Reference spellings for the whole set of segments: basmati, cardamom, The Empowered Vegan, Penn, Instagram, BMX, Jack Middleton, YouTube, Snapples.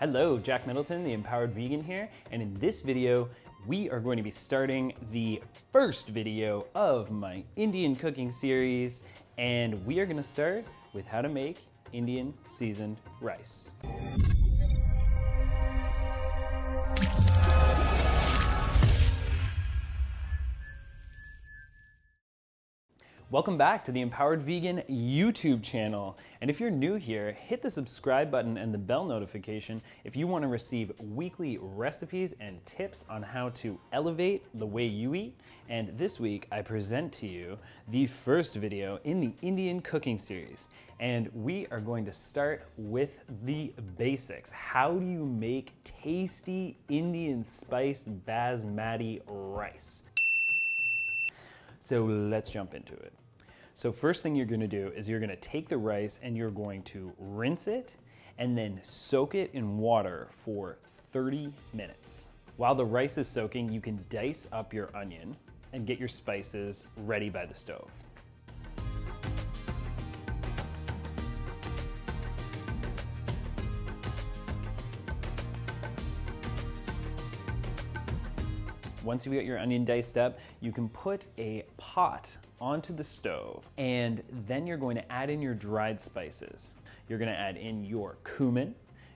Hello, Jack Middleton, The Empowered Vegan here, and in this video, we are going to be starting the first video of my Indian cooking series, and we are gonna start with how to make Indian seasoned rice. Welcome back to the Empowered Vegan YouTube channel. And if you're new here, hit the subscribe button and the bell notification if you want to receive weekly recipes and tips on how to elevate the way you eat. And this week, I present to you the first video in the Indian cooking series. And we are going to start with the basics. How do you make tasty Indian spiced basmati rice? So let's jump into it. So first thing you're gonna do is you're gonna take the rice and you're going to rinse it and then soak it in water for 30 minutes. While the rice is soaking, you can dice up your onion and get your spices ready by the stove. Once you get your onion diced up, you can put a pot onto the stove, and then you're going to add in your dried spices. You're going to add in your cumin,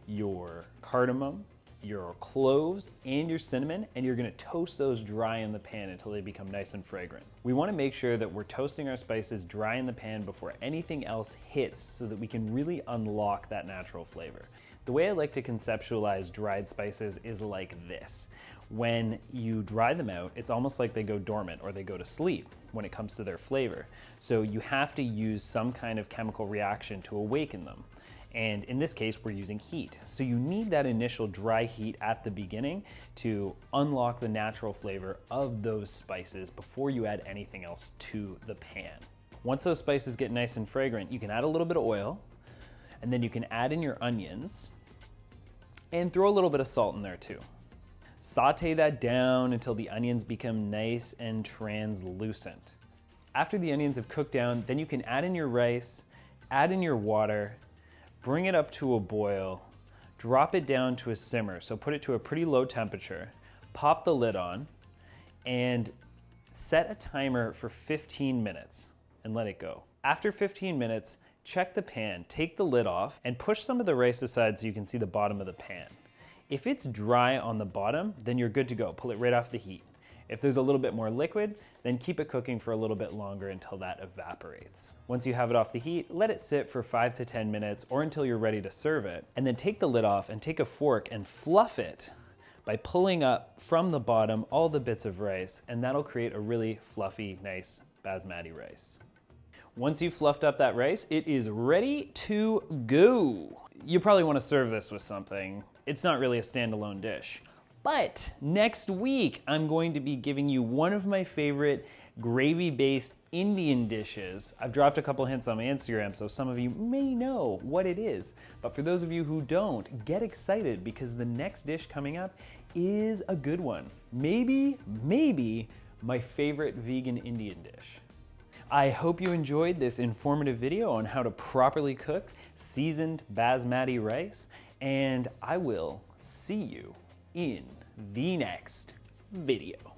your cardamom, your cloves, and your cinnamon, and you're going to toast those dry in the pan until they become nice and fragrant. We want to make sure that we're toasting our spices dry in the pan before anything else hits so that we can really unlock that natural flavor. The way I like to conceptualize dried spices is like this. When you dry them out, it's almost like they go dormant or they go to sleep when it comes to their flavor. So you have to use some kind of chemical reaction to awaken them. And in this case, we're using heat. So you need that initial dry heat at the beginning to unlock the natural flavor of those spices before you add anything else to the pan. Once those spices get nice and fragrant, you can add a little bit of oil, and then you can add in your onions and throw a little bit of salt in there too. Saute that down until the onions become nice and translucent. After the onions have cooked down, then you can add in your rice, add in your water, bring it up to a boil, drop it down to a simmer. So put it to a pretty low temperature, pop the lid on, and set a timer for 15 minutes and let it go. After 15 minutes, check the pan, take the lid off, and push some of the rice aside so you can see the bottom of the pan. If it's dry on the bottom, then you're good to go. Pull it right off the heat. If there's a little bit more liquid, then keep it cooking for a little bit longer until that evaporates. Once you have it off the heat, let it sit for 5 to 10 minutes or until you're ready to serve it. And then take the lid off and take a fork and fluff it by pulling up from the bottom all the bits of rice, and that'll create a really fluffy, nice basmati rice. Once you've fluffed up that rice, it is ready to go. You probably want to serve this with something. It's not really a standalone dish. But next week, I'm going to be giving you one of my favorite gravy-based Indian dishes. I've dropped a couple hints on my Instagram, so some of you may know what it is. But for those of you who don't, get excited because the next dish coming up is a good one. Maybe my favorite vegan Indian dish. I hope you enjoyed this informative video on how to properly cook seasoned basmati rice, and I will see you in the next video.